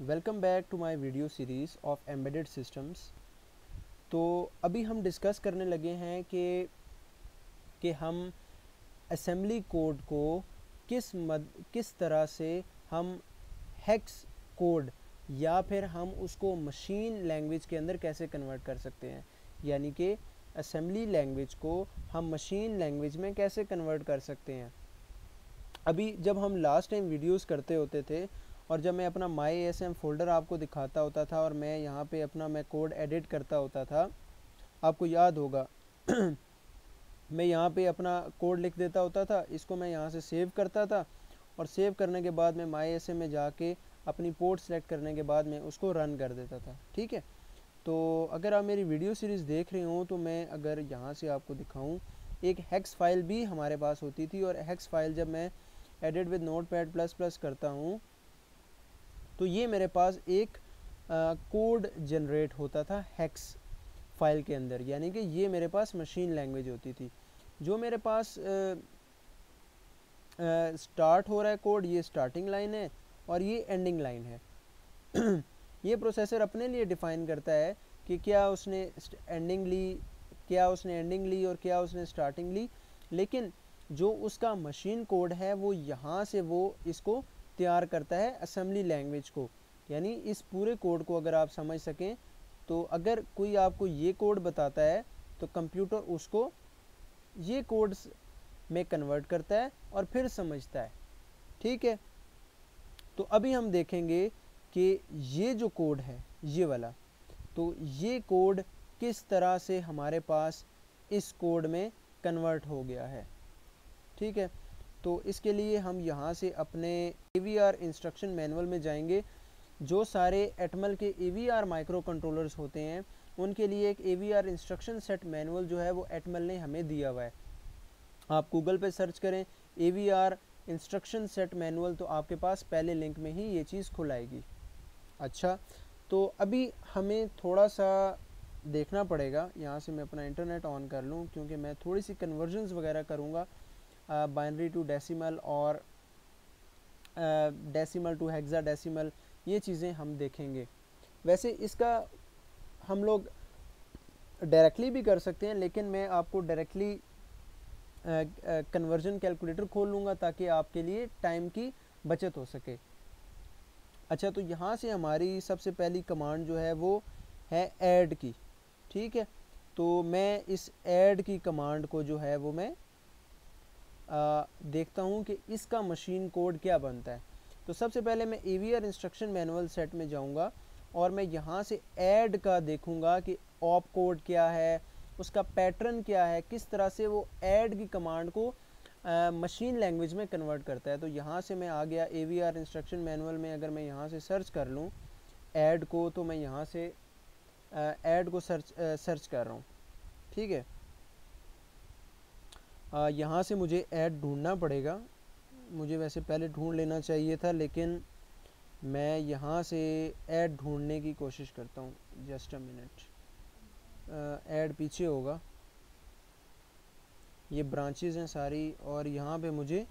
Welcome back to my video series of embedded systems. तो अभी हम डिस्कस करने लगे हैं कि हम असेंबली कोड को किस तरह से हम हेक्स कोड या फिर हम उसको मशीन लैंग्वेज के अंदर कैसे कन्वर्ट कर सकते हैं, यानी कि असेंबली लैंग्वेज को हम मशीन लैंग्वेज में कैसे कन्वर्ट कर सकते हैं। अभी जब हम लास्ट टाइम वीडियोज़ करते होते थे और जब मैं अपना माई एस एम फोल्डर आपको दिखाता होता था और मैं यहाँ पे अपना मैं कोड एडिट करता होता था, आपको याद होगा मैं यहाँ पे अपना कोड लिख देता होता था, इसको मैं यहाँ से सेव करता था और सेव करने के बाद मैं माई एस एम में जाके अपनी पोर्ट सेलेक्ट करने के बाद मैं उसको रन कर देता था। ठीक है, तो अगर आप मेरी वीडियो सीरीज़ देख रहे हो तो मैं अगर यहाँ से आपको दिखाऊँ, एक हेक्स फाइल भी हमारे पास होती थी और हेक्स फाइल जब मैं edit with Notepad plus plus करता हूँ तो ये मेरे पास एक कोड जनरेट होता था हेक्स फाइल के अंदर, यानी कि ये मेरे पास मशीन लैंग्वेज होती थी। जो मेरे पास स्टार्ट हो रहा है कोड, ये स्टार्टिंग लाइन है और ये एंडिंग लाइन है। ये प्रोसेसर अपने लिए डिफ़ाइन करता है कि क्या उसने एंडिंग ली और क्या उसने स्टार्टिंग ली, लेकिन जो उसका मशीन कोड है वो यहाँ से वो इसको तैयार करता है असेंबली लैंग्वेज को। यानी इस पूरे कोड को अगर आप समझ सकें तो अगर कोई आपको ये कोड बताता है तो कंप्यूटर उसको ये कोड्स में कन्वर्ट करता है और फिर समझता है। ठीक है, तो अभी हम देखेंगे कि ये जो कोड है ये वाला, तो ये कोड किस तरह से हमारे पास इस कोड में कन्वर्ट हो गया है। ठीक है, तो इसके लिए हम यहाँ से अपने AVR इंस्ट्रक्शन मैनुअल में जाएंगे। जो सारे एटमल के AVR माइक्रो कंट्रोलर्स होते हैं उनके लिए एक AVR इंस्ट्रक्शन सेट मैनुअल जो है वो एटमल ने हमें दिया हुआ है। आप गूगल पे सर्च करें AVR इंस्ट्रक्शन सेट मैनुअल तो आपके पास पहले लिंक में ही ये चीज़ खुल आएगी। अच्छा, तो अभी हमें थोड़ा सा देखना पड़ेगा, यहाँ से मैं अपना इंटरनेट ऑन कर लूँ क्योंकि मैं थोड़ी सी कन्वर्जन्स वगैरह करूँगा बाइनरी टू डेसिमल और डेसिमल टू हेक्साडेसिमल, ये चीज़ें हम देखेंगे। वैसे इसका हम लोग डायरेक्टली भी कर सकते हैं, लेकिन मैं आपको डायरेक्टली कन्वर्जन कैलकुलेटर खोल लूँगा ताकि आपके लिए टाइम की बचत हो सके। अच्छा, तो यहाँ से हमारी सबसे पहली कमांड जो है वो है ऐड की। ठीक है, तो मैं इस ऐड की कमांड को जो है वो मैं देखता हूँ कि इसका मशीन कोड क्या बनता है। तो सबसे पहले मैं AVR इंस्ट्रक्शन मैनुअल सेट में जाऊँगा और मैं यहाँ से ऐड का देखूँगा कि ऑप कोड क्या है, उसका पैटर्न क्या है, किस तरह से वो ऐड की कमांड को मशीन लैंग्वेज में कन्वर्ट करता है। तो यहाँ से मैं आ गया AVR इंस्ट्रक्शन मैनुअल में। अगर मैं यहाँ से सर्च कर लूँ ऐड को, तो मैं यहाँ से ऐड को सर्च कर रहा हूँ। ठीक है, यहाँ से मुझे ऐड ढूंढना पड़ेगा, मुझे वैसे पहले ढूंढ लेना चाहिए था लेकिन मैं यहाँ से ऐड ढूंढने की कोशिश करता हूँ। जस्ट अ मिनट, ऐड पीछे होगा, ये ब्रांचेस हैं सारी और यहाँ पे मुझे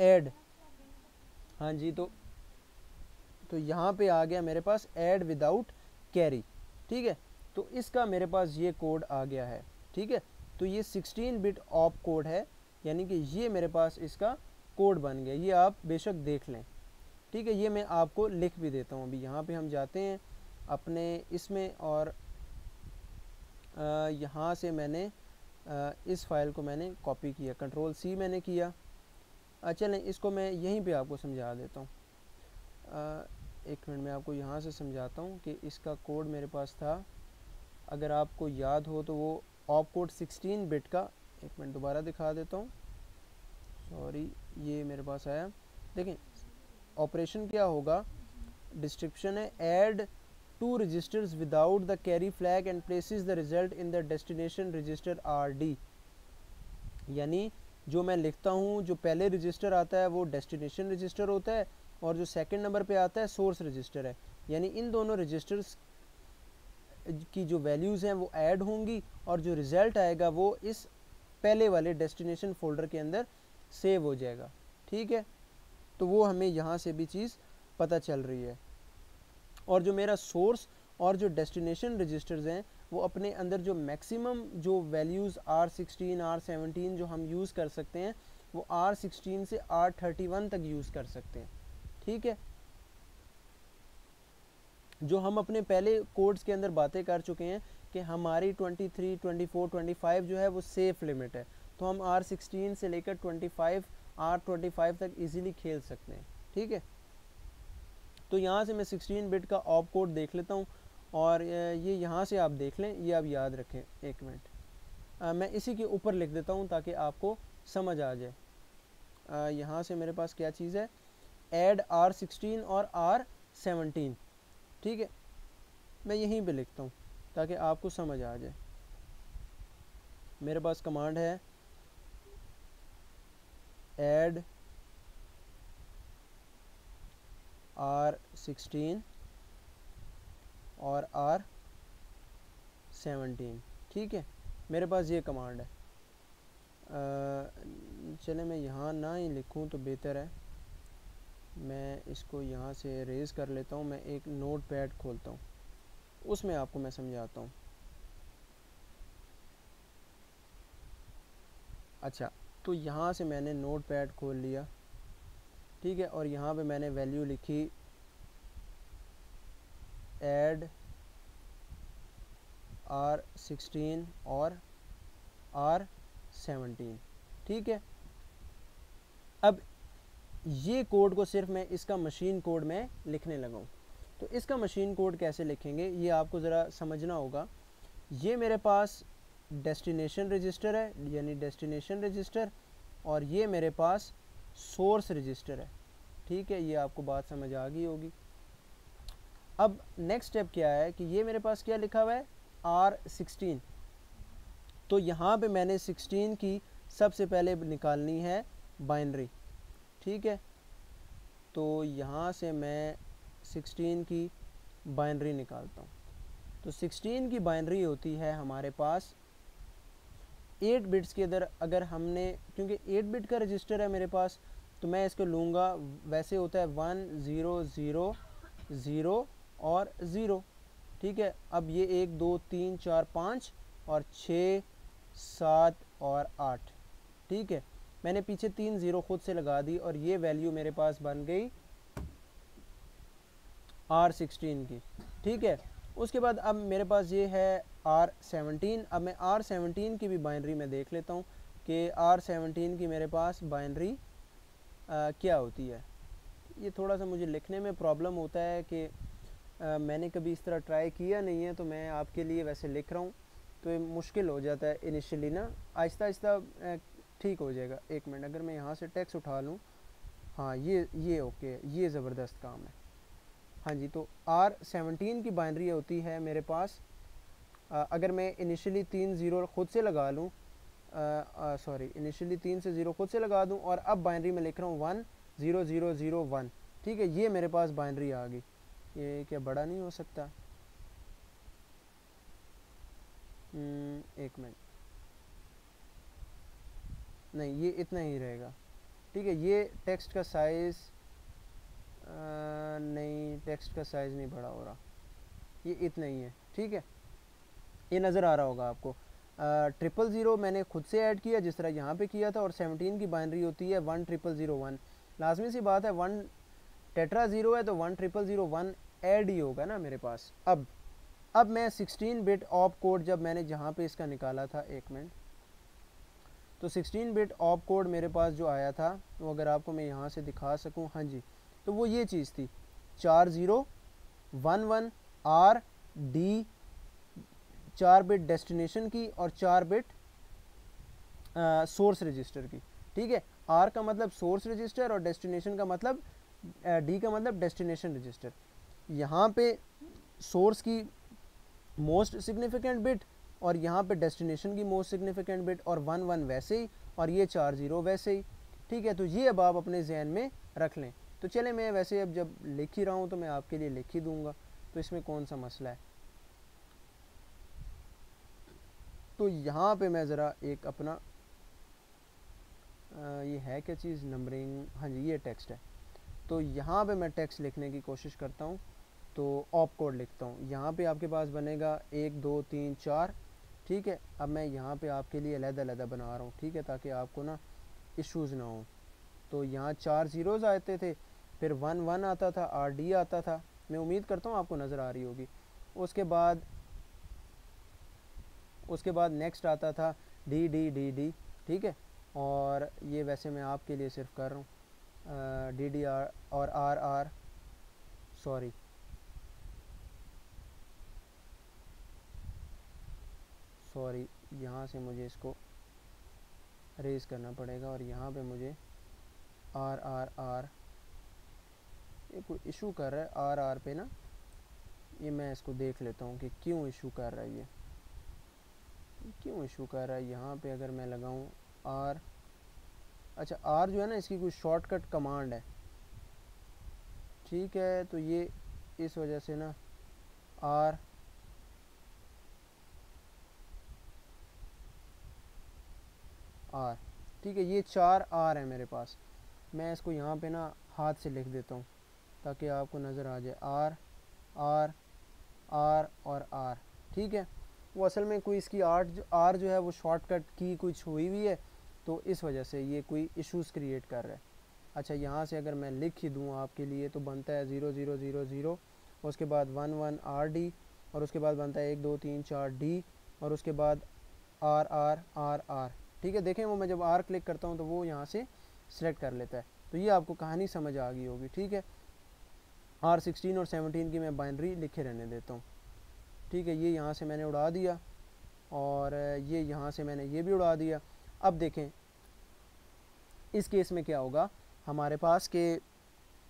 ऐड, हाँ जी, तो यहाँ पे आ गया मेरे पास ऐड विदाउट कैरी। ठीक है, तो इसका मेरे पास ये कोड आ गया है। ठीक है, तो ये 16-bit ऑप कोड है, यानी कि ये मेरे पास इसका कोड बन गया। ये आप बेशक देख लें। ठीक है, ये मैं आपको लिख भी देता हूँ। अभी यहाँ पे हम जाते हैं अपने इसमें और यहाँ से मैंने इस फाइल को मैंने कॉपी किया, Ctrl+C मैंने किया। चलें, इसको मैं यहीं पे आपको समझा देता हूँ। एक मिनट, मैं आपको यहाँ से समझाता हूँ कि इसका कोड मेरे पास था, अगर आपको याद हो तो वो ऑप कोड 16-bit का। एक मिनट दोबारा दिखा देता हूँ, सॉरी, ये मेरे पास आया। देखें ऑपरेशन क्या होगा, डिस्क्रिप्शन है add to registers without the carry flag and places the result in the destination register RD। यानी जो मैं लिखता हूँ, जो पहले रजिस्टर आता है वो डेस्टिनेशन रजिस्टर होता है और जो सेकेंड नंबर पर आता है सोर्स रजिस्टर है। यानी इन दोनों रजिस्टर्स की जो वैल्यूज़ हैं वो ऐड होंगी और जो रिज़ल्ट आएगा वो इस पहले वाले डेस्टिनेशन फोल्डर के अंदर सेव हो जाएगा। ठीक है, तो वो हमें यहाँ से भी चीज़ पता चल रही है। और जो मेरा सोर्स और जो डेस्टिनेशन रजिस्टर्स हैं वो अपने अंदर जो मैक्सिमम जो वैल्यूज़ R16 R17 जो हम यूज़ कर सकते हैं वो R16 से R31 तक यूज़ कर सकते हैं। ठीक है, जो हम अपने पहले कोड्स के अंदर बातें कर चुके हैं कि हमारी 23, 24, 25 जो है वो सेफ़ लिमिट है, तो हम R16 से लेकर 25 R25 तक इजीली खेल सकते हैं। ठीक है, तो यहाँ से मैं 16 बिट का ऑप कोड देख लेता हूँ और ये यहाँ से आप देख लें, ये आप याद रखें। एक मिनट मैं इसी के ऊपर लिख देता हूँ ताकि आपको समझ आ जाए। यहाँ से मेरे पास क्या चीज़ है, ऐड R16 और R17। ठीक है, मैं यहीं पे लिखता हूँ ताकि आपको समझ आ जाए। मेरे पास कमांड है ऐड R16 और R17। ठीक है, मेरे पास ये कमांड है। चले मैं यहाँ ना ही लिखूँ तो बेहतर है, मैं इसको यहाँ से रेज़ कर लेता हूँ। मैं एक नोट पैड खोलता हूँ, उसमें आपको मैं समझाता हूँ। अच्छा, तो यहाँ से मैंने नोट पैड खोल लिया। ठीक है, और यहाँ पे मैंने वैल्यू लिखी ऐड R16 और R17। ठीक है, अब ये कोड को सिर्फ मैं इसका मशीन कोड में लिखने लगा हूँ। तो इसका मशीन कोड कैसे लिखेंगे ये आपको ज़रा समझना होगा। ये मेरे पास डेस्टिनेशन रजिस्टर है, यानी डेस्टिनेशन रजिस्टर, और ये मेरे पास सोर्स रजिस्टर है। ठीक है, ये आपको बात समझ आ गई होगी। अब नेक्स्ट स्टेप क्या है कि ये मेरे पास क्या लिखा हुआ है R16, तो यहाँ पे मैंने 16 की सबसे पहले निकालनी है बाइनरी। ठीक है, तो यहाँ से मैं 16 की बाइनरी निकालता हूँ। तो 16 की बाइनरी होती है हमारे पास 8 बिट्स के अंदर। अगर हमने, क्योंकि 8 बिट का रजिस्टर है मेरे पास, तो मैं इसको लूँगा, वैसे होता है 1 0 0 0 और 0। ठीक है, अब ये 1 2 3 4 5 और 6 7 और 8। ठीक है, मैंने पीछे 3 0 खुद से लगा दी और ये वैल्यू मेरे पास बन गई R16 की। ठीक है, उसके बाद अब मेरे पास ये है R17। अब मैं R17 की भी बाइनरी में देख लेता हूँ कि R17 की मेरे पास बाइनरी क्या होती है। ये थोड़ा सा मुझे लिखने में प्रॉब्लम होता है कि मैंने कभी इस तरह ट्राई किया नहीं है, तो मैं आपके लिए वैसे लिख रहा हूँ, तो ये मुश्किल हो जाता है इनिशियली ना, आहिस्ता आहिस्ता ठीक हो जाएगा। एक मिनट, अगर मैं यहाँ से टेक्स्ट उठा लूँ, हाँ ये ओके, ये ज़बरदस्त काम है। हाँ जी, तो R17 की बाइनरी होती है मेरे पास, अगर मैं इनिशियली 3 0 ख़ुद से लगा लूँ, सॉरी इनिशियली 3 से 0 खुद से लगा दूँ, और अब बाइनरी में लिख रहा हूँ 1 0 0 0 1। ठीक है, ये मेरे पास बाइनरी आ गई। ये क्या बड़ा नहीं हो सकता? एक मिनट, नहीं ये इतना ही रहेगा। ठीक है, ये टेक्स्ट का साइज़ नहीं, टेक्स्ट का साइज़ नहीं बड़ा हो रहा, ये इतना ही है। ठीक है, ये नज़र आ रहा होगा आपको। 000 मैंने खुद से ऐड किया जिस तरह यहाँ पे किया था, और 17 की बाइनरी होती है 1 000 0 1। लाजमी सी बात है 1 टेट्रा 0 है तो 1 000 0 1 ऐड ही होगा ना मेरे पास। अब मैं 16 बिट ऑप कोड, जब मैंने जहाँ पे इसका निकाला था, एक मिनट, तो 16 बिट ऑप कोड मेरे पास जो आया था वो अगर आपको मैं यहाँ से दिखा सकूँ, हाँ जी, तो वो ये चीज़ थी 4011 R D, 4 बिट डेस्टिनेशन की और 4 बिट सोर्स रजिस्टर की। ठीक है, R का मतलब सोर्स रजिस्टर और डेस्टिनेशन का मतलब D का मतलब डेस्टिनेशन रजिस्टर। यहाँ पे सोर्स की मोस्ट सिग्निफिकेंट बिट और यहाँ पे डेस्टिनेशन की मोस्ट सिग्निफिकेंट बिट, और 1 1 वैसे ही, और ये 4 0 वैसे ही। ठीक है, तो ये अब आप अपने जहन में रख लें। तो चले मैं वैसे अब जब लिख ही रहा हूँ तो मैं आपके लिए लिख ही दूँगा, तो इसमें कौन सा मसला है। तो यहाँ पे मैं ज़रा एक अपना ये है क्या चीज़, नंबरिंग, हाँ जी ये टेक्स्ट है। तो यहाँ पे मैं टेक्स्ट लिखने की कोशिश करता हूँ, तो ऑप कोड लिखता हूँ। यहाँ पे आपके पास बनेगा 1 2 3 4, ठीक है। अब मैं यहाँ पे आपके लिए अलग-अलग बना रहा हूँ, ठीक है, ताकि आपको ना इश्यूज़ ना हो। तो यहाँ 4 ज़ीरोज़ आते थे, फिर 1 1 आता था, RD आता था। मैं उम्मीद करता हूँ आपको नज़र आ रही होगी। उसके बाद नेक्स्ट आता था D D D D, ठीक है। और ये वैसे मैं आपके लिए सिर्फ कर रहा हूँ DDR और RR, सॉरी सॉरी, यहाँ से मुझे इसको रेज करना पड़ेगा और यहाँ पे मुझे RRR, ये कोई इशू कर रहा है RR पे ना, ये मैं इसको देख लेता हूँ कि क्यों इशू कर रहा है, ये क्यों इशू कर रहा है। यहाँ पे अगर मैं लगाऊँ R, अच्छा R जो है ना, इसकी कोई शॉर्टकट कमांड है, ठीक है। तो ये इस वजह से ना R, ठीक है, ये 4 R है मेरे पास। मैं इसको यहाँ पे ना हाथ से लिख देता हूँ ताकि आपको नज़र आ जाए, R R R और R, ठीक है। वो असल में कोई इसकी R जो है वो शॉर्टकट की कुछ हुई हुई है, तो इस वजह से ये कोई इश्यूज़ क्रिएट कर रहा है। अच्छा, यहाँ से अगर मैं लिख ही दूँ आपके लिए तो बनता है 0 0 0 0, उसके बाद 1 1 R D, और उसके बाद बनता है 1 2 3 4 D, और उसके बाद R R R R, ठीक है। देखें, वो मैं जब R क्लिक करता हूँ तो वो यहाँ से सिलेक्ट कर लेता है। तो ये आपको कहानी समझ आ गई होगी, ठीक है। R16 और 17 की मैं बाइनरी लिखे रहने देता हूँ, ठीक है। ये यहाँ से मैंने उड़ा दिया और ये यहाँ से मैंने ये भी उड़ा दिया। अब देखें इस केस में क्या होगा हमारे पास के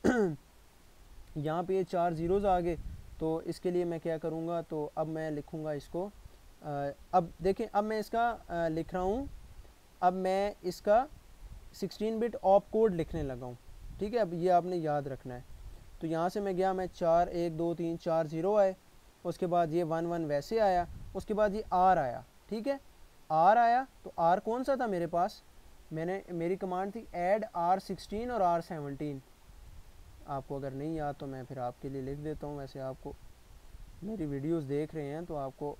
यहाँ पे 4 ज़ीरोज़ आ गए, तो इसके लिए मैं क्या करूँगा, तो अब मैं लिखूँगा इसको, अब देखें, अब मैं इसका लिख रहा हूँ, अब मैं इसका 16-बिट ऑप कोड लिखने लगा हूँ, ठीक है। अब ये आपने याद रखना है। तो यहाँ से मैं गया, मैं 4 1 2 3 4 0 आए, उसके बाद ये 1 1 वैसे आया, उसके बाद ये R आया, ठीक है, R आया। तो R कौन सा था मेरे पास, मेरी कमांड थी ऐड R16 और R17। आपको अगर नहीं याद तो मैं फिर आपके लिए लिख देता हूँ। वैसे आपको मेरी वीडियोज़ देख रहे हैं तो आपको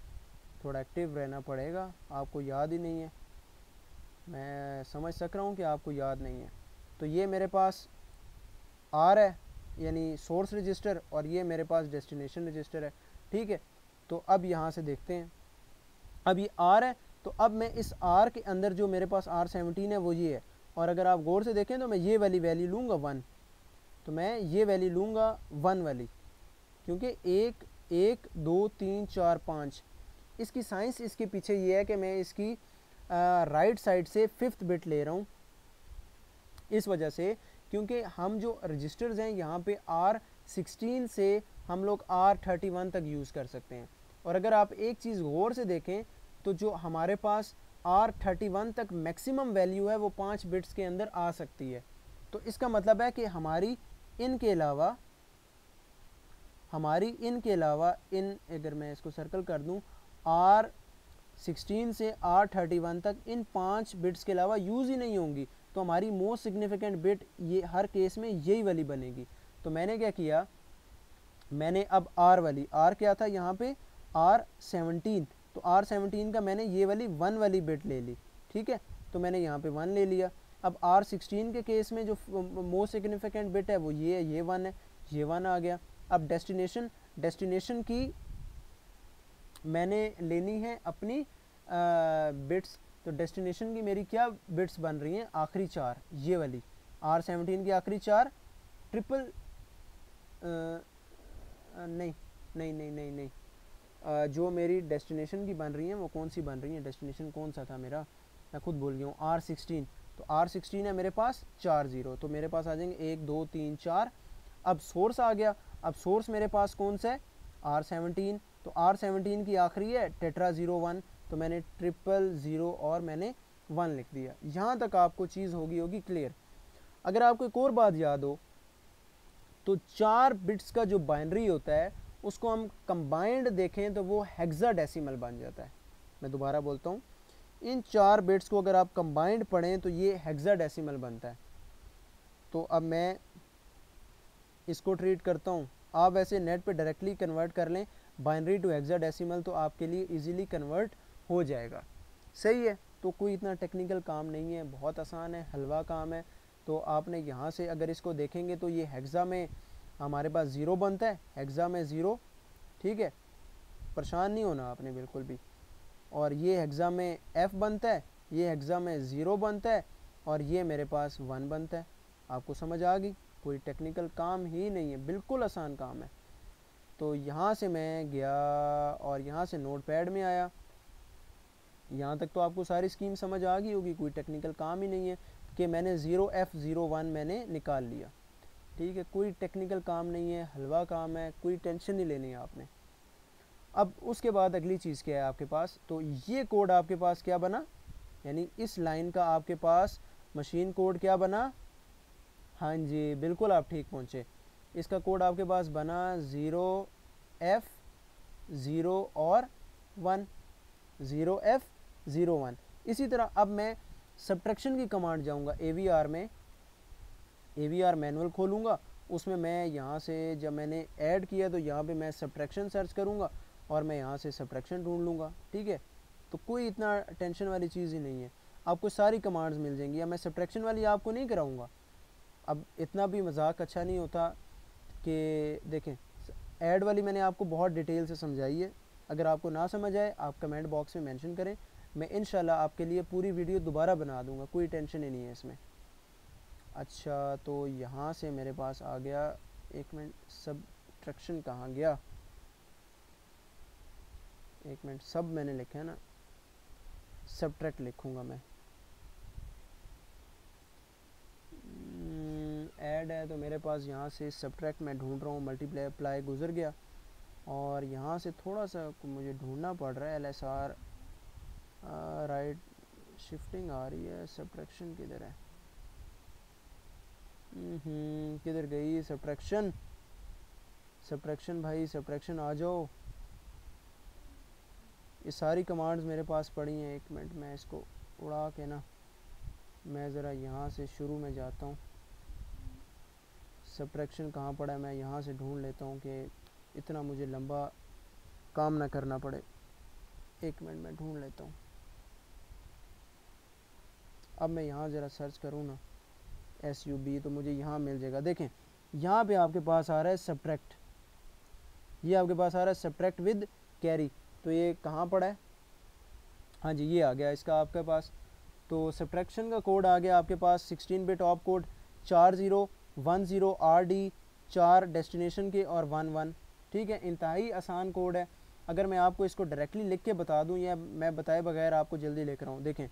थोड़ा एक्टिव रहना पड़ेगा, आपको याद ही नहीं है, मैं समझ सक रहा हूँ कि आपको याद नहीं है। तो ये मेरे पास R है, यानी सोर्स रजिस्टर, और ये मेरे पास डेस्टिनेशन रजिस्टर है, ठीक है। तो अब यहाँ से देखते हैं, अब ये R है, तो अब मैं इस R के अंदर जो मेरे पास R17 है वो ये है, और अगर आप गौर से देखें तो मैं ये वाली वैल्यू लूँगा 1, तो मैं ये वैल्यू लूँगा 1 वाली, क्योंकि 1 1 2 3 4 5, इसकी साइंस इसके पीछे ये है कि मैं इसकी राइट साइड से 5th बिट ले रहा हूँ, इस वजह से क्योंकि हम जो रजिस्टर्स हैं यहाँ पे R16 से हम लोग R31 तक यूज़ कर सकते हैं। और अगर आप एक चीज़ गौर से देखें तो जो हमारे पास R31 तक मैक्सिमम वैल्यू है वो 5 बिट्स के अंदर आ सकती है। तो इसका मतलब है कि हमारी इनके अलावा अगर मैं इसको सर्कल कर दूं, R16 से R31 तक इन 5 बिट्स के अलावा यूज़ ही नहीं होंगी, तो हमारी मोस्ट सिग्निफिकेंट बिट ये हर केस में यही वाली बनेगी। तो मैंने क्या किया, मैंने अब R वाली, R क्या था यहाँ पे R17, तो R17 का मैंने ये वाली 1 वाली बिट ले ली, ठीक है। तो मैंने यहाँ पे 1 ले लिया। अब R16 के केस में जो मोस्ट सिग्निफिकेंट बिट है वो ये है, ये 1 है, ये 1 आ गया। अब डेस्टिनेशन की मैंने लेनी है अपनी बिट्स, तो डेस्टिनेशन की मेरी क्या बिट्स बन रही हैं, आखिरी 4, ये वाली R17 की आखिरी 4 ट्रिपल, नहीं, जो मेरी डेस्टिनेशन की बन रही हैं वो कौन सी बन रही हैं, डेस्टिनेशन कौन सा था मेरा, मैं खुद भूल गया हूँ, R16। तो R16 है मेरे पास 4 ज़ीरो, तो मेरे पास आ जाएंगे 1 2 3 4। अब सोर्स आ गया, अब सोर्स मेरे पास कौन सा है, R17, तो R17 की आखिरी है टेट्रा 01, तो मैंने ट्रिपल 0 और मैंने 1 लिख दिया। यहाँ तक आपको चीज़ होगी क्लियर। अगर आपको एक और बात याद हो तो 4 बिट्स का जो बाइनरी होता है उसको हम कंबाइंड देखें तो वो हेक्साडेसिमल बन जाता है। मैं दोबारा बोलता हूँ, इन 4 बिट्स को अगर आप कंबाइंड पढ़ें तो ये हेक्साडेसिमल बनता है। तो अब मैं इसको ट्रीट करता हूँ। आप ऐसे नेट पे डायरेक्टली कन्वर्ट कर लें बाइनरी टू हेक्साडेसिमल, तो आपके लिए इजीली कन्वर्ट हो जाएगा। सही है, तो कोई इतना टेक्निकल काम नहीं है, बहुत आसान है, हलवा काम है। तो आपने यहाँ से अगर इसको देखेंगे तो ये हेक्सा में हमारे पास ज़ीरो बनता है, हेक्सा में ज़ीरो, ठीक है, परेशान नहीं होना आपने बिल्कुल भी। और ये हेक्सा में एफ बनता है, ये हेक्सा में ज़ीरो बनता है, और ये मेरे पास वन बनता है। आपको समझ आ गई, कोई टेक्निकल काम ही नहीं है, बिल्कुल आसान काम है। तो यहाँ से मैं गया और यहाँ से नोटपैड में आया। यहाँ तक तो आपको सारी स्कीम समझ आ गई होगी, कोई टेक्निकल काम ही नहीं है कि मैंने ज़ीरो एफ ज़ीरो वन मैंने निकाल लिया, ठीक है, कोई टेक्निकल काम नहीं है, हलवा काम है, कोई टेंशन नहीं लेनी है आपने। अब उसके बाद अगली चीज़ क्या है आपके पास, तो ये कोड आपके पास क्या बना, यानी इस लाइन का आपके पास मशीन कोड क्या बना, हाँ जी बिल्कुल आप ठीक पहुँचे, इसका कोड आपके पास बना ज़ीरो एफ़ ज़ीरो और one, zero F zero one. इसी तरह अब मैं सब्ट्रैक्शन की कमांड जाऊंगा, AVR में AVR मैनुअल खोलूंगा, उसमें मैं यहाँ से जब मैंने ऐड किया तो यहाँ पे मैं सब्ट्रैक्शन सर्च करूंगा और मैं यहाँ से सब्ट्रैक्शन ढूंढ लूँगा, ठीक है। तो कोई इतना टेंशन वाली चीज़ ही नहीं है, आपको सारी कमांड्स मिल जाएंगी। या मैं सब्ट्रैक्शन वाली आपको नहीं कराऊँगा, अब इतना भी मजाक अच्छा नहीं होता कि देखें, ऐड वाली मैंने आपको बहुत डिटेल से समझाई है। अगर आपको ना समझ आए आप कमेंट बॉक्स में मेंशन करें, मैं इंशाल्लाह आपके लिए पूरी वीडियो दोबारा बना दूंगा, कोई टेंशन ही नहीं है इसमें। अच्छा, तो यहाँ से मेरे पास आ गया, एक मिनट, सब्ट्रैक्शन कहाँ गया, एक मिनट, सब मैंने लिखा है ना, सब्ट्रैक्ट लिखूँगा मैं, ऐड है तो मेरे पास यहाँ से सब्ट्रैक्ट मैं ढूंढ रहा हूँ, मल्टीप्लाई प्लाई गुजर गया, और यहाँ से थोड़ा सा मुझे ढूंढना पड़ रहा है, LSR राइट शिफ्टिंग आ रही है, सब्ट्रैक्शन किधर है, किधर गई सब्ट्रैक्शन, सब्ट्रैक्शन भाई सब्ट्रैक्शन आ जाओ। ये सारी कमांड्स मेरे पास पड़ी हैं, एक मिनट मैं इसको उड़ा के ना, मैं ज़रा यहाँ से शुरू में जाता हूँ, सब्ट्रैक्शन कहाँ पड़ा है मैं यहाँ से ढूंढ लेता हूँ कि इतना मुझे लंबा काम ना करना पड़े। एक मिनट मैं ढूंढ लेता हूँ, अब मैं यहाँ ज़रा सर्च करूँ ना SUB, तो मुझे यहाँ मिल जाएगा। देखें यहाँ पे आपके पास आ रहा है सब्ट्रैक्ट, ये आपके पास आ रहा है सब्ट्रैक्ट विद कैरी, तो ये कहाँ पड़ा है, हाँ जी ये आ गया इसका आपके पास। तो सब्ट्रैक्शन का कोड आ गया आपके पास 16 bit op code 4010 RD, 4 destination के और 11, ठीक है, इंतहाई आसान कोड है। अगर मैं आपको इसको डायरेक्टली लिख के बता दूं या मैं बताए बगैर आपको जल्दी लिख रहा हूं, देखें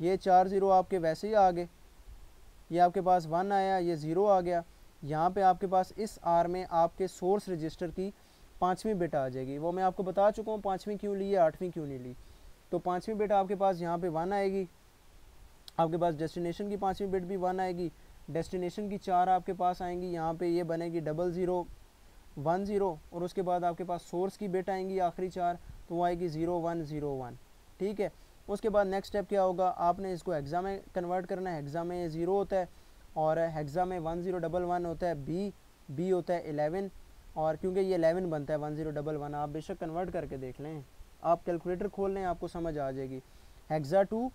ये 40 आपके वैसे ही आ गए, ये आपके पास 1 आया, ये 0 आ गया, यहाँ पे आपके पास इस आर में आपके सोर्स रजिस्टर की 5वीं बिट आ जाएगी, वो मैं आपको बता चुका हूँ 5वीं क्यों ली है 8वीं क्यों नहीं ली। तो 5वीं बिट आपके पास यहाँ पर 1 आएगी, आपके पास डेस्टिनेशन की 5वीं बिट भी 1 आएगी, डेस्टिनेशन की 4 आपके पास आएंगी, यहाँ पे ये बनेगी 0010, और उसके बाद आपके पास सोर्स की बिट आएंगी आखिरी 4, तो वो आएगी 0101, ठीक है। उसके बाद नेक्स्ट स्टेप क्या होगा, आपने इसको हेक्सा में कन्वर्ट करना है, हेक्सा में 0 होता है और हेक्सा में 1011 होता है, बी होता है 11, और क्योंकि ये 11 बनता है 1011, आप बेशक कन्वर्ट करके देख लें, आप कैलकुलेटर खोल लें आपको समझ आ जाएगी। हेक्सा टू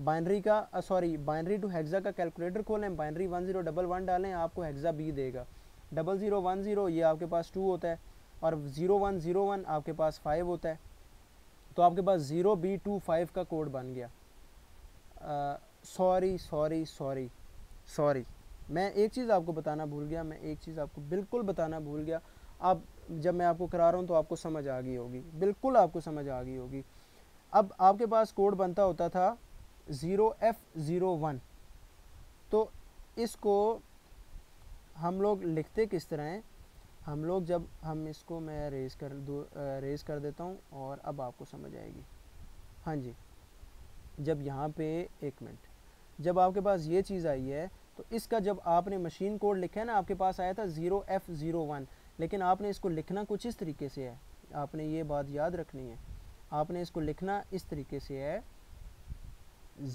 बाइनरी का, सॉरी बाइनरी टू हेक्सा का कैलकुलेटर खोलें, बाइनरी 1011 डालें, आपको हेक्सा B देगा। 0010 ये आपके पास 2 होता है और 0101 आपके पास 5 होता है, तो आपके पास 0B25 का कोड बन गया। सॉरी मैं एक चीज़ आपको बताना भूल गया, आप जब मैं आपको करा रहा हूँ तो आपको समझ आ गई होगी, बिल्कुल आपको समझ आ गई होगी। अब आपके पास कोड बनता होता था 0F01, तो इसको हम लोग लिखते किस तरह हैं, हम लोग जब हम इसको मैं रेज़ कर देता हूं और अब आपको समझ आएगी। हाँ जी, जब यहाँ पे एक मिनट, जब आपके पास ये चीज़ आई है तो इसका जब आपने मशीन कोड लिखा है ना, आपके पास आया था 0F01, लेकिन आपने इसको लिखना कुछ इस तरीके से है, आपने ये बात याद रखनी है, आपने इसको लिखना इस तरीके से है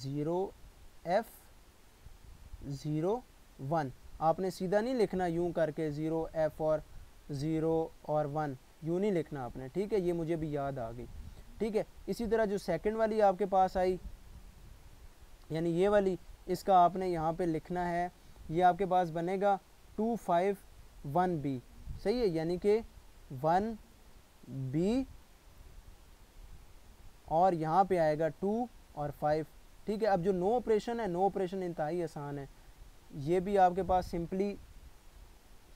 0F01। आपने सीधा नहीं लिखना यूँ करके ज़ीरो एफ और ज़ीरो और वन, यूँ नहीं लिखना आपने, ठीक है। ये मुझे भी याद आ गई, ठीक है। इसी तरह जो सेकंड वाली आपके पास आई यानी ये वाली, इसका आपने यहाँ पे लिखना है, ये आपके पास बनेगा 251B, सही है, यानी कि 1B और यहाँ पे आएगा 2 और 5, ठीक है। अब जो नो ऑपरेशन है, नो ऑपरेशन इंतहाई आसान है। ये भी आपके पास सिंपली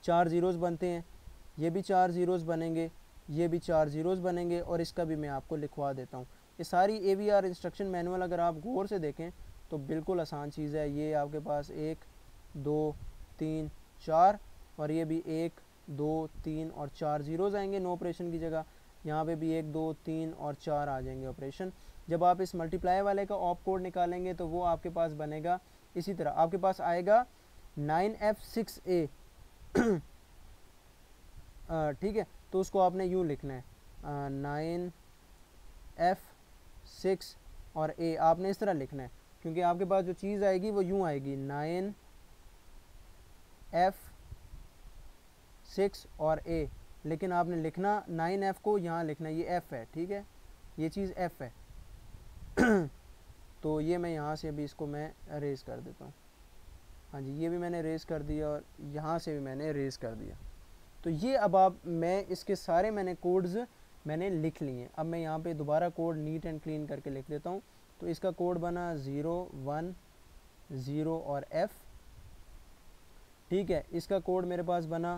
4 ज़ीरोज़ बनते हैं, ये भी 4 ज़ीरोज़ बनेंगे, ये भी 4 ज़ीरोज़ बनेंगे और इसका भी मैं आपको लिखवा देता हूँ। ये सारी AVR इंस्ट्रक्शन मैनुअल अगर आप गौर से देखें तो बिल्कुल आसान चीज़ है। ये आपके पास 1 2 3 4 और ये भी 1 2 3 और 4 ज़ीरोज़ आएंगे नो ऑपरेशन की जगह। यहाँ पे भी 1 2 3 और 4 आ जाएंगे ऑपरेशन। जब आप इस मल्टीप्लाई वाले का ऑप कोड निकालेंगे तो वो आपके पास बनेगा, इसी तरह आपके पास आएगा 9F6A, ठीक है। तो उसको आपने यूँ लिखना है 9F6 और A, आपने इस तरह लिखना है, क्योंकि आपके पास जो चीज़ आएगी वो यूँ आएगी 9F6 और A, लेकिन आपने लिखना 9F को यहाँ लिखना, ये F है, ठीक है, ये चीज़ F है। तो ये मैं यहाँ से भी इसको मैं रेज़ कर देता हूँ, हाँ जी, ये भी मैंने रेज़ कर दिया और यहाँ से भी मैंने रेज़ कर दिया। तो ये अब आप मैं इसके सारे मैंने कोड्स मैंने लिख लिए हैं। अब मैं यहाँ पे दोबारा कोड नीट एंड क्लीन करके लिख देता हूँ। तो इसका कोड बना 0 1 0 और F, ठीक है। इसका कोड मेरे पास बना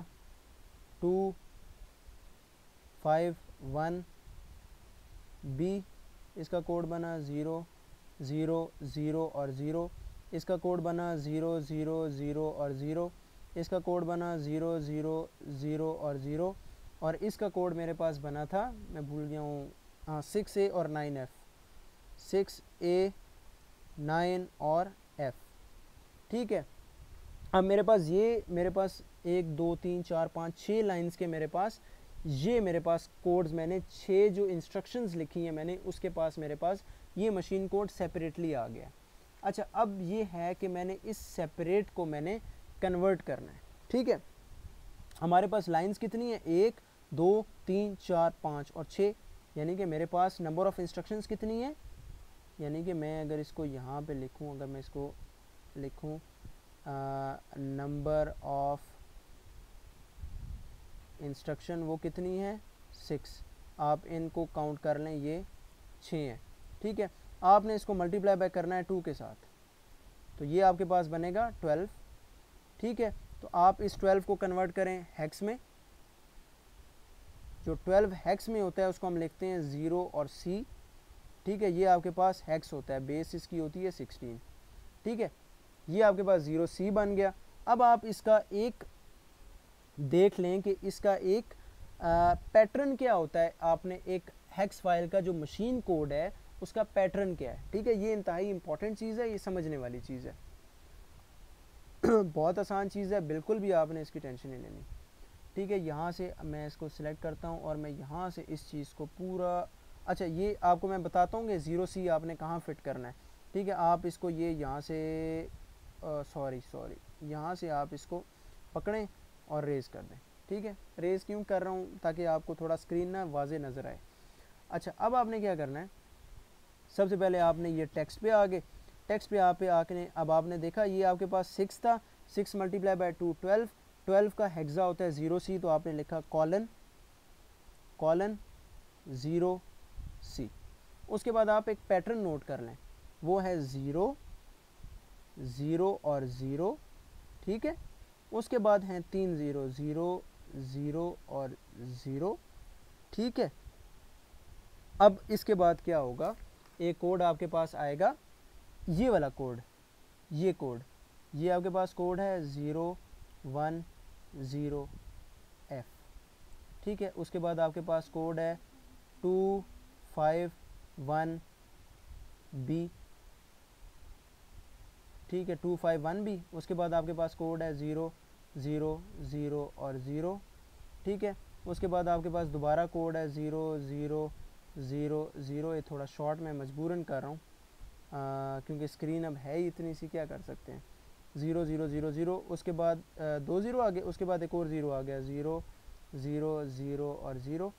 2 5 1 B, इसका कोड बना 0 0 0 और 0, इसका कोड बना 0 0 0 और 0, इसका कोड बना 0 0 0 और 0 और इसका कोड मेरे पास बना था, मैं भूल गया हूँ, हाँ, 6A और 9F, 6A 9 और F, ठीक है। अब मेरे पास ये 1 2 3 4 5 6 लाइंस के मेरे पास कोड्स मैंने 6 जो इंस्ट्रक्शंस लिखी हैं मैंने, उसके पास मेरे पास ये मशीन कोड सेपरेटली आ गया। अच्छा, अब ये है कि मैंने इस सेपरेट को मैंने कन्वर्ट करना है, ठीक है। हमारे पास लाइंस कितनी है, 1 2 3 4 5 और 6, यानी कि मेरे पास नंबर ऑफ़ इंस्ट्रक्शंस कितनी है, यानी कि मैं अगर इसको यहाँ पे लिखूँ, अगर मैं इसको लिखूँ नंबर ऑफ इंस्ट्रक्शन, वो कितनी है 6, आप इनको काउंट कर लें, ये 6 हैं, ठीक है। आपने इसको मल्टीप्लाई बाय करना है 2 के साथ, तो ये आपके पास बनेगा 12, ठीक है। तो आप इस 12 को कन्वर्ट करें हेक्स में, जो 12 हेक्स में होता है उसको हम लिखते हैं 0 और C, ठीक है। ये आपके पास हेक्स होता है, बेस इसकी होती है 16, ठीक है। ये आपके पास 0C बन गया। अब आप इसका एक देख लें कि इसका एक पैटर्न क्या होता है। आपने एक हेक्स फाइल का जो मशीन कोड है उसका पैटर्न क्या है, ठीक है। ये इंतहाई इंपॉर्टेंट चीज़ है, ये समझने वाली चीज़ है, बहुत आसान चीज़ है, बिल्कुल भी आपने इसकी टेंशन नहीं लेनी, ठीक है। यहाँ से मैं इसको सिलेक्ट करता हूँ और मैं यहाँ से इस चीज़ को पूरा, अच्छा ये आपको मैं बताता हूँ कि 0C आपने कहाँ फिट करना है, ठीक है। आप इसको ये यहाँ से यहाँ से आप इसको पकड़ें और रेज़ कर दें, ठीक है। रेज़ क्यों कर रहा हूँ, ताकि आपको थोड़ा स्क्रीन ना वाजे नज़र आए। अच्छा, अब आपने क्या करना है, सबसे पहले आपने ये टेक्स्ट पे आ गए, टेक्स्ट पे आप आके अब आपने देखा ये आपके पास 6 था, 6 मल्टीप्लाई बाई 2 12, 12 का हेक्सा होता है 0C, तो आपने लिखा कॉलन 0C। उसके बाद आप एक पैटर्न नोट कर लें, वो है 0 0 और 0, ठीक है। उसके बाद हैं 3 0 0 0 और 0, ठीक है। अब इसके बाद क्या होगा, एक कोड आपके पास आएगा, ये वाला कोड, ये आपके पास कोड है 0 1 0 F, ठीक है। उसके बाद आपके पास कोड है 2 5 1 B, ठीक है, 2 5 1 B। उसके बाद आपके पास कोड है 0 0 0 और 0, ठीक है। उसके बाद आपके पास दोबारा कोड है 0 0 0 0, ये थोड़ा शॉर्ट मैं मजबूरन कर रहा हूँ क्योंकि स्क्रीन अब है ही इतनी सी, क्या कर सकते हैं। ज़ीरो ज़ीरो ज़ीरो ज़ीरो, उसके बाद दो ज़ीरो आ गए, उसके बाद एक और ज़ीरो आ गया, ज़ीरो ज़ीरो ज़ीरो और ज़ीरो,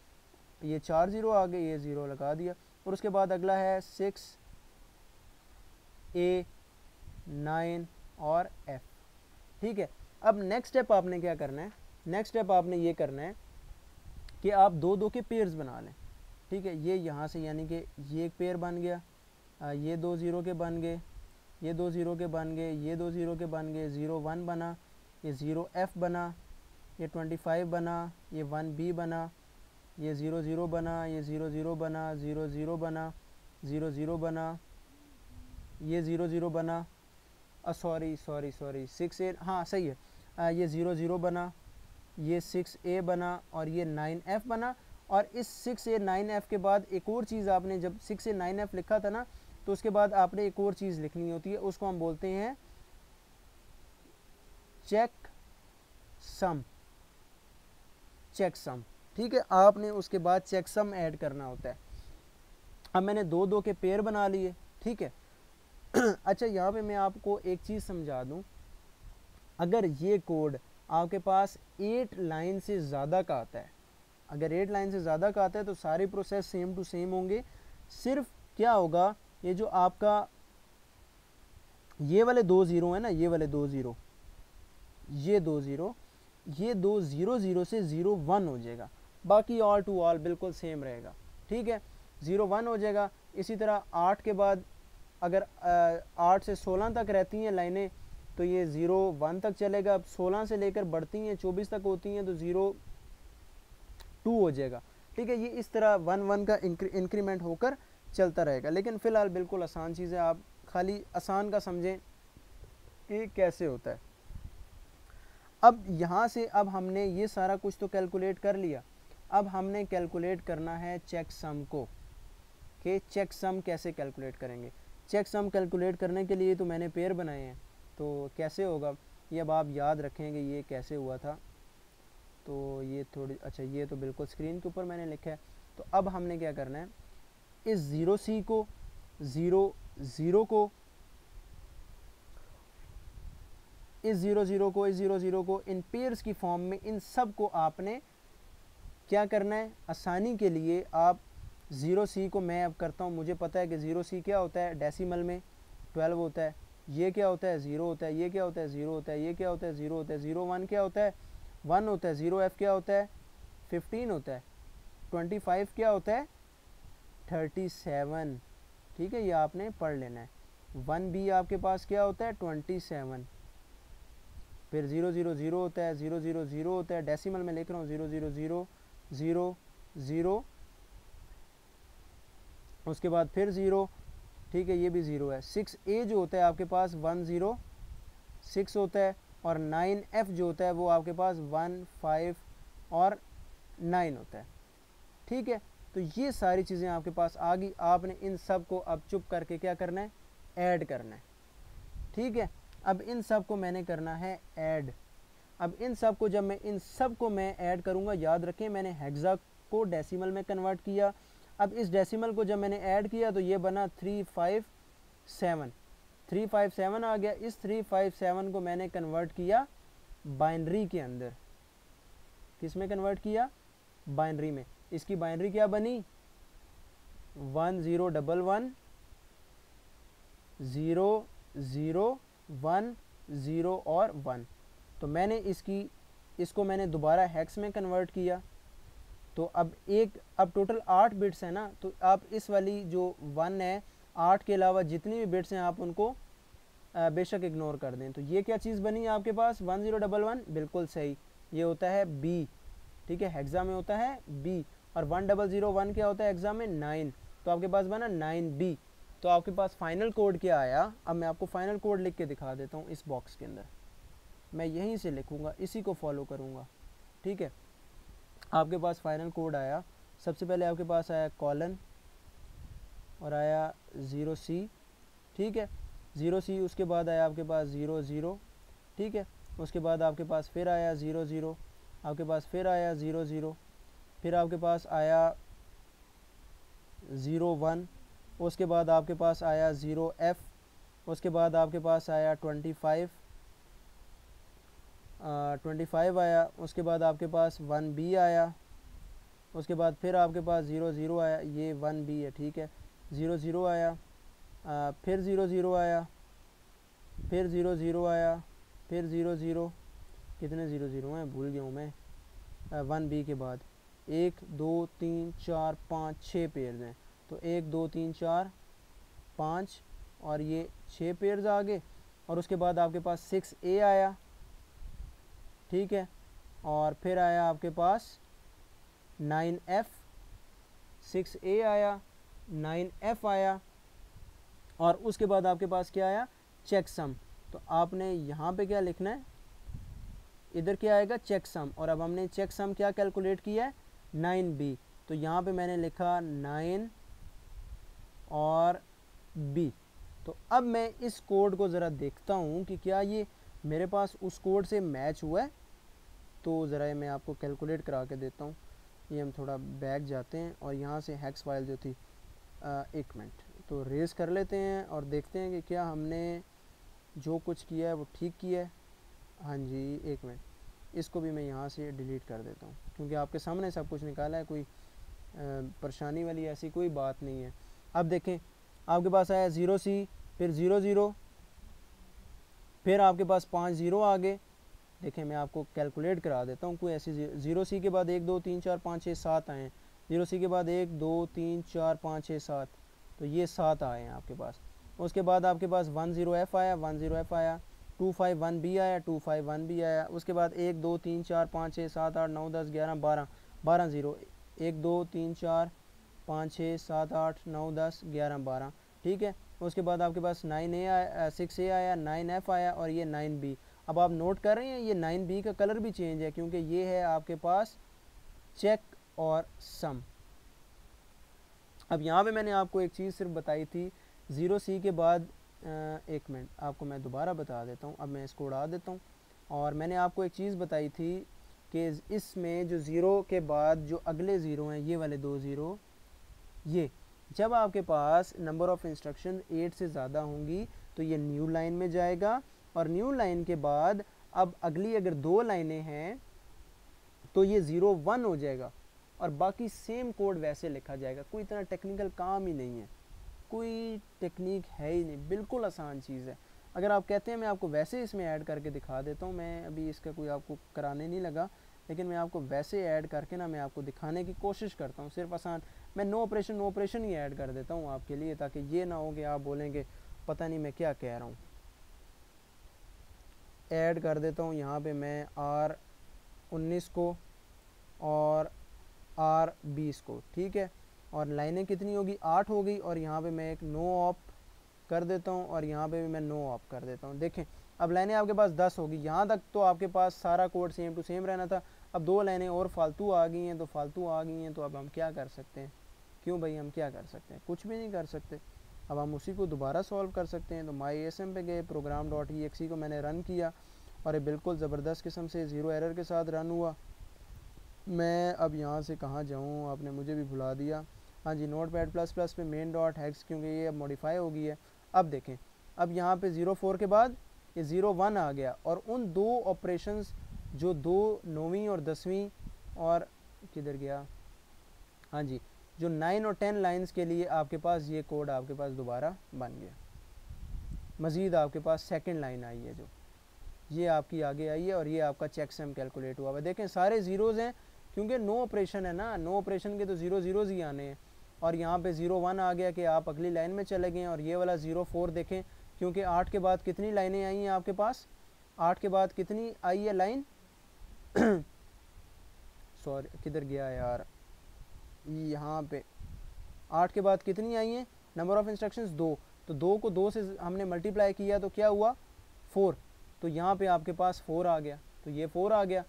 ये चार ज़ीरो आ गए, ये ज़ीरो लगा दिया। और उसके बाद अगला है 6 A 9 और F। ठीक है, अब नेक्स्ट स्टेप आपने क्या करना है, नेक्स्ट स्टेप आपने ये करना है कि आप दो दो के पेयर्स बना लें। ठीक है, ये यहाँ से यानी कि ये एक पेयर बन गया, ये दो ज़ीरो के बन गए, ये दो ज़ीरो के बन गए, ये दो ज़ीरो के बन गए, 01 बना, ये 0F बना, ये 25 बना, ये 1B बना, ये 00 बना, ये 00 बना, 00 बना, 00 बना, ये 00 बना, सॉरी 6A, हाँ सही है, ये 00 बना, ये 6A बना और ये 9F बना। और इस 6A 9F के बाद एक और चीज़ आपने, जब 6A 9F लिखा था ना, तो उसके बाद आपने एक और चीज़ लिखनी होती है, उसको हम बोलते हैं चेक सम। ठीक है, आपने उसके बाद चेक सम ऐड करना होता है। अब मैंने दो दो के पेयर बना लिए। ठीक है, अच्छा यहाँ पे मैं आपको एक चीज़ समझा दूँ, अगर ये कोड आपके पास 8 लाइन से ज़्यादा का आता है, अगर 8 लाइन से ज़्यादा का आता है तो सारे प्रोसेस सेम टू सेम होंगे। सिर्फ क्या होगा, ये जो आपका ये वाले दो ज़ीरो है ना, ये वाले दो ज़ीरो, ये दो ज़ीरो, ये दो ज़ीरो ज़ीरो से 01 हो जाएगा, बाकी ऑल टू ऑल बिल्कुल सेम रहेगा। ठीक है, 01 हो जाएगा। इसी तरह 8 के बाद अगर 8 से 16 तक रहती हैं लाइनें तो ये 01 तक चलेगा। अब 16 से लेकर बढ़ती हैं 24 तक होती हैं तो 02 हो जाएगा। ठीक है, ये इस तरह 1 1 का इंक्रीमेंट होकर चलता रहेगा। लेकिन फ़िलहाल बिल्कुल आसान चीज़ है, आप खाली आसान का समझें कि कैसे होता है। अब यहाँ से अब हमने ये सारा कुछ तो कैलकुलेट कर लिया, अब हमने कैलकुलेट करना है चेक सम को, कि चेक सम कैसे कैलकुलेट करेंगे। चेक सम कैलकुलेट करने के लिए तो मैंने पेयर बनाए हैं, तो कैसे होगा ये अब आप याद रखेंगे, ये कैसे हुआ था। तो ये थोड़ी, अच्छा ये तो बिल्कुल स्क्रीन के ऊपर मैंने लिखा है। तो अब हमने क्या करना है, इस 0C को, 00 को, इस 00 को, इस 00 को, इन पेयर्स की फॉर्म में इन सब को आपने क्या करना है, आसानी के लिए आप 0C को, मैं अब करता हूँ, मुझे पता है कि 0C क्या होता है, डेसिमल में 12 होता है, ये क्या होता है, 0 होता है, ये क्या होता है, 0 होता है, ये क्या होता है, 0 होता है, 01 क्या होता है, 1 होता है, 0F क्या होता है, 15 होता है, 25 क्या होता है, 37। ठीक है, ये आपने पढ़ लेना है। 1B आपके पास क्या होता है, 27, फिर 000 होता है, 000 होता है, डेसिमल में लिख रहा हूँ, 000, 0, 0, उसके बाद फिर 0। ठीक है, ये भी 0 है। 6A जो होता है आपके पास 106 होता है, और 9F जो होता है वो आपके पास 15 और 9 होता है। ठीक है, तो ये सारी चीज़ें आपके पास आ गई, आपने इन सब को अब चुप करके क्या करना है, ऐड करना है। ठीक है, अब इन सब को मैंने करना है ऐड। अब इन सब को, जब मैं इन सब को मैं ऐड करूँगा, याद रखें मैंने हेक्सा को डेसिमल में कन्वर्ट किया। अब इस डेसिमल को जब मैंने ऐड किया तो ये बना 357 आ गया। इस 357 को मैंने कन्वर्ट किया बाइनरी के अंदर। किस में कन्वर्ट किया, बाइनरी में। इसकी बाइनरी क्या बनी, 1011 00 10 और 1। तो मैंने इसको मैंने दोबारा हेक्स में कन्वर्ट किया। तो अब टोटल 8 बिट्स हैं ना, तो आप इस वाली जो 1 है, 8 के अलावा जितनी भी बिट्स हैं आप उनको बेशक इग्नोर कर दें। तो ये क्या चीज़ बनी है आपके पास, 1011, बिल्कुल सही, ये होता है B। ठीक है, हेक्सा में होता है B, और 1001 क्या होता है हेक्सा में, 9, तो आपके पास बना 9B। तो आपके पास फाइनल कोड क्या आया, अब मैं आपको फाइनल कोड लिख के दिखा देता हूँ। इस बॉक्स के अंदर मैं यहीं से लिखूँगा, इसी को फॉलो करूँगा। ठीक है, आपके पास फाइनल कोड आया, सबसे पहले आपके पास आया कॉलन और आया 0C। ठीक है, 0C, उसके बाद आया आपके पास 00। ठीक है, उसके बाद आपके पास फिर आया 00, आपके पास फिर आया 00, फिर आपके पास आया 01, उसके बाद आपके पास आया 0F, उसके बाद आपके पास आया 25, 25 आया, उसके बाद आपके पास 1B आया, उसके बाद फिर आपके पास 00 आया, ये 1B है, ठीक है, 00 आया, फिर 00 आया, फिर 00 आया, फिर 00, कितने 00 हैं भूल गया हूँ मैं, 1B के बाद 1 2 3 4 5 6 पेयर्स हैं, तो 1 2 3 4 5 और ये 6 पेयर्स आ गए। और उसके बाद आपके पास 6A आया, ठीक है, और फिर आया आपके पास 9F, 6A आया, 9F आया, और उसके बाद आपके पास क्या आया, चेकसम। तो आपने यहाँ पे क्या लिखना है, इधर क्या आएगा, चेकसम। और अब हमने चेकसम क्या कैलकुलेट किया है, 9B, तो यहाँ पे मैंने लिखा 9 और B। तो अब मैं इस कोड को ज़रा देखता हूँ कि क्या ये मेरे पास उस कोड से मैच हुआ है, तो ज़रा मैं आपको कैलकुलेट करा के देता हूँ। ये हम थोड़ा बैक जाते हैं और यहाँ से हैक्स फाइल जो थी, एक मिनट तो रेज़ कर लेते हैं और देखते हैं कि क्या हमने जो कुछ किया है वो ठीक किया है। हाँ जी, एक मिनट, इसको भी मैं यहाँ से डिलीट कर देता हूँ क्योंकि आपके सामने सब कुछ निकाला है, कोई परेशानी वाली ऐसी कोई बात नहीं है। अब देखें आपके पास आया 0C, फिर 00, फिर आपके पास 50 आ गए। देखें मैं आपको कैलकुलेट करा देता हूँ, कोई ऐसी 0C के बाद 1 2 3 4 5 6 7 आए हैं, 0C के बाद 1 2 3 4 5 6 7, तो ये 7 आए हैं आपके पास। उसके बाद आपके पास 10F आया, 10F आया, 251B आया, 251B आया, उसके बाद 1 2 3 4 5 6 7 8 9 10 11 12, 12 0, 1 2 3 4 5 6 7 8 9 10 11 12, ठीक है। उसके बाद आपके पास 9A आया, 6A आया, 9F आया, और ये 9B। अब आप नोट कर रहे हैं ये 9B का कलर भी चेंज है क्योंकि ये है आपके पास चेक और सम। अब यहाँ पे मैंने आपको एक चीज़ सिर्फ बताई थी, 0C के बाद, एक मिनट आपको मैं दोबारा बता देता हूँ, अब मैं इसको उड़ा देता हूँ। और मैंने आपको एक चीज़ बताई थी कि इसमें जो 0 के बाद जो अगले 0 हैं, ये वाले 2 0, ये जब आपके पास नंबर ऑफ़ इंस्ट्रक्शन 8 से ज़्यादा होंगी तो ये न्यू लाइन में जाएगा, और न्यू लाइन के बाद अब अगली अगर 2 लाइनें हैं तो ये 01 हो जाएगा और बाकी सेम कोड वैसे लिखा जाएगा। कोई इतना टेक्निकल काम ही नहीं है, कोई टेक्निक है ही नहीं, बिल्कुल आसान चीज़ है। अगर आप कहते हैं, मैं आपको वैसे इसमें ऐड करके दिखा देता हूँ, मैं अभी इसका कोई आपको कराने नहीं लगा, लेकिन मैं आपको वैसे ऐड करके ना मैं आपको दिखाने की कोशिश करता हूँ। सिर्फ आसान मैं नो ऑपरेशन ही ऐड कर देता हूँ आपके लिए, ताकि ये ना हो कि आप बोलेंगे पता नहीं मैं क्या कह रहा हूँ। ऐड कर देता हूँ यहाँ पे मैं R19 को और R20 को, ठीक है। और लाइनें कितनी होगी, 8 हो गई। और यहाँ पे मैं एक नो ऑप कर देता हूँ और यहाँ पे भी मैं नो ऑप कर देता हूँ। देखें अब लाइनें आपके पास 10 होगी। यहाँ तक तो आपके पास सारा कोड सेम टू सेम रहना था, अब 2 लाइनें और फालतू आ गई हैं, तो अब हम क्या कर सकते हैं, क्यों भाई हम क्या कर सकते हैं, कुछ भी नहीं कर सकते। अब हम उसी को दोबारा सॉल्व कर सकते हैं। तो MyASM पे गए, program.exe को मैंने रन किया और ये बिल्कुल ज़बरदस्त किस्म से 0 एरर के साथ रन हुआ। मैं अब यहाँ से कहाँ जाऊँ, आपने मुझे भी भुला दिया। हाँ जी, Notepad++ पे main.hex, क्योंकि ये अब मॉडिफाई हो गई है। अब देखें अब यहाँ पे 04 के बाद ये 01 आ गया, और उन 2 ऑपरेशंस जो 2 9वीं और 10वीं और किधर गया, हाँ जी, जो 9 और 10 लाइंस के लिए आपके पास ये कोड आपके पास दोबारा बन गया। मज़ीद आपके पास सेकंड लाइन आई है, जो ये आपकी आगे आई है, और ये आपका चेकसम कैलकुलेट हुआ है। देखें सारे ज़ीरोज़ हैं क्योंकि नो ऑपरेशन है ना, नो ऑपरेशन के तो 00 ही आने हैं। और यहाँ पे 01 आ गया कि आप अगली लाइन में चले गए। और ये वाला 04 देखें, क्योंकि 8 के बाद कितनी लाइनें आई हैं आपके पास, 8 के बाद कितनी आई है लाइन सॉरी किधर गया यार, यहाँ पे 8 के बाद कितनी आई हैं, नंबर ऑफ़ इंस्ट्रक्शंस 2, तो 2 को 2 से हमने मल्टीप्लाई किया तो क्या हुआ, 4। तो यहाँ पे आपके पास 4 आ गया, तो ये 4 आ गया।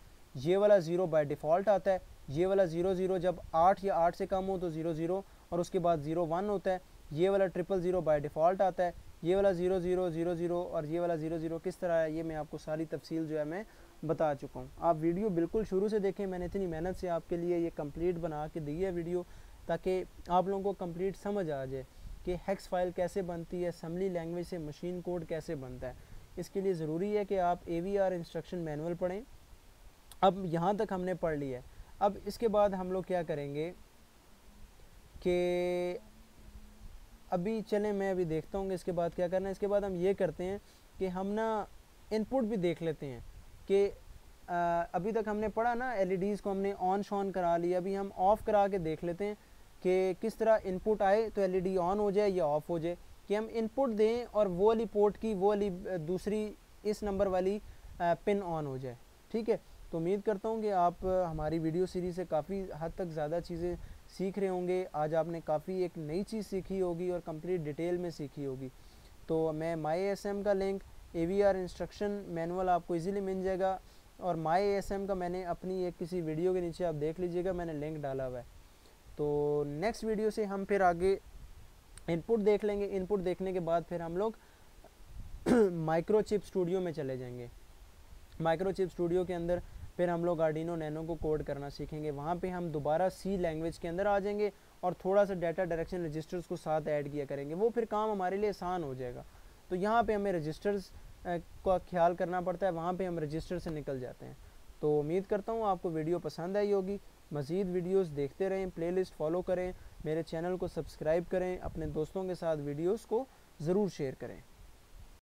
ये वाला 0 बाय डिफ़ॉल्ट आता है, ये वाला 00 जब 8 या 8 से कम हो तो 00, और उसके बाद 01 होता है। ये वाला 000 बाय डिफ़ॉल्ट आता है, ये वाला 00 00, और ये वाला 00 किस तरह है, ये मैं आपको सारी तफसील जो है मैं बता चुका हूँ। आप वीडियो बिल्कुल शुरू से देखें, मैंने इतनी मेहनत से आपके लिए ये कंप्लीट बना के दी है वीडियो, ताकि आप लोगों को कंप्लीट समझ आ जाए कि हेक्स फाइल कैसे बनती है, असेंबली लैंग्वेज से मशीन कोड कैसे बनता है। इसके लिए ज़रूरी है कि आप AVR इंस्ट्रक्शन मैनुअल पढ़ें। अब यहाँ तक हमने पढ़ लिया है। अब इसके बाद हम लोग क्या करेंगे कि अभी चलें, मैं अभी देखता हूँ इसके बाद क्या करना है। इसके बाद हम ये करते हैं कि हम ना इनपुट भी देख लेते हैं कि अभी तक हमने पढ़ा ना, LEDs को हमने ऑन शॉन करा लिया, अभी हम ऑफ़ करा के देख लेते हैं कि किस तरह इनपुट आए तो LED ऑन हो जाए या ऑफ़ हो जाए, कि हम इनपुट दें और वो वाली पोर्ट की वो वाली दूसरी इस नंबर वाली पिन ऑन हो जाए। ठीक है, तो उम्मीद करता हूँ कि आप हमारी वीडियो सीरीज़ से काफ़ी हद तक ज़्यादा चीज़ें सीख रहे होंगे। आज आपने काफ़ी एक नई चीज़ सीखी होगी और कंप्लीट डिटेल में सीखी होगी। तो मैं MyASM का लिंक AVR इंस्ट्रक्शन मैनुअल आपको इजीली मिल जाएगा, और MyASM का मैंने अपनी एक किसी वीडियो के नीचे आप देख लीजिएगा, मैंने लिंक डाला हुआ है। तो नेक्स्ट वीडियो से हम फिर आगे इनपुट देख लेंगे। इनपुट देखने के बाद फिर हम लोग माइक्रोचिप स्टूडियो में चले जाएंगे। माइक्रोचिप स्टूडियो के अंदर फिर हम लोग आर्डिनो नैनो को कोड करना सीखेंगे। वहाँ पे हम दोबारा C लैंग्वेज के अंदर आ जाएंगे और थोड़ा सा डाटा डायरेक्शन रजिस्टर्स को साथ ऐड किया करेंगे, वो फिर काम हमारे लिए आसान हो जाएगा। तो यहाँ पे हमें रजिस्टर्स का ख्याल करना पड़ता है, वहाँ पे हम रजिस्टर से निकल जाते हैं। तो उम्मीद करता हूँ आपको वीडियो पसंद आई होगी। मज़ीद वीडियोस देखते रहें, प्लेलिस्ट फॉलो करें, मेरे चैनल को सब्सक्राइब करें, अपने दोस्तों के साथ वीडियोस को ज़रूर शेयर करें।